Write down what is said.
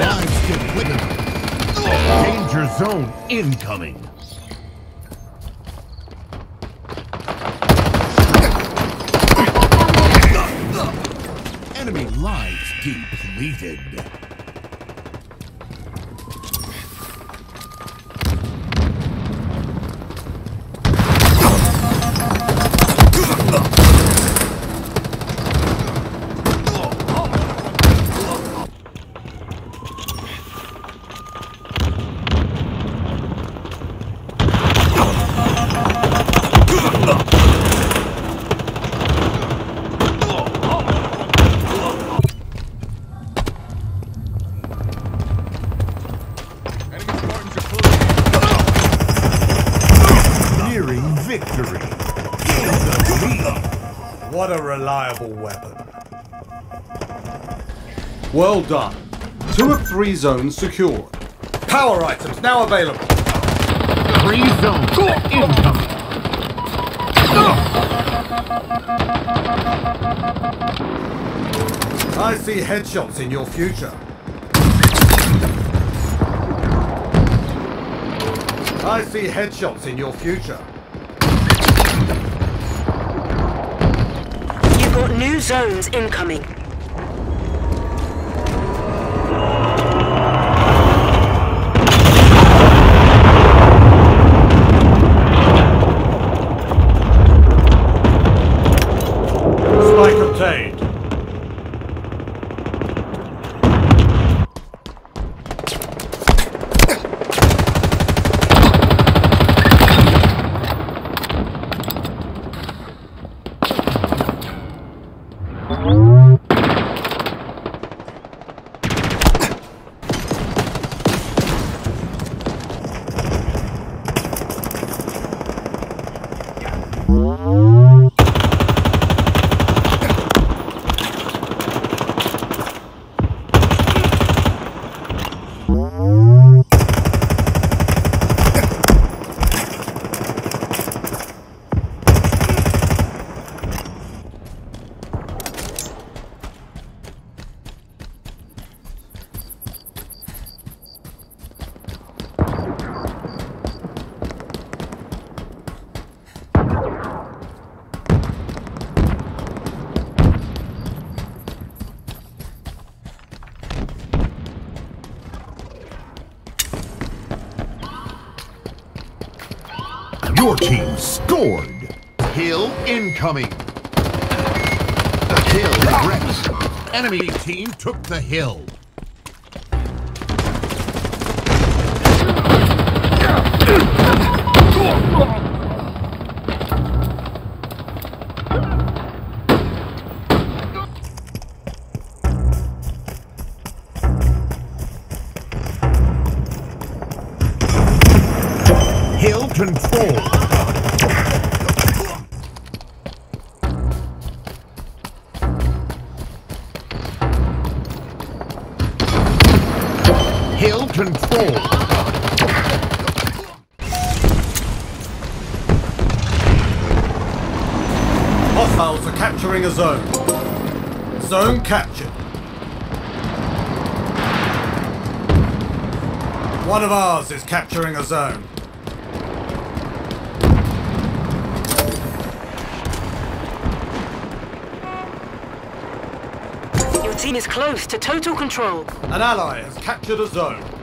Blind stick with danger zone incoming. Enemy lives depleted. What a reliable weapon. Well done. 2 of 3 zones secured. Power items now available. 3 zones incoming. I see headshots in your future. I see headshots in your future. Got new zones incoming. Spike obtained. Your team scored! Hill incoming! The hill wrecked! Enemy team took the hill! Hill control! Hill control. Hostiles are capturing a zone. Zone captured. One of ours is capturing a zone. Your team is close to total control. An ally has captured a zone.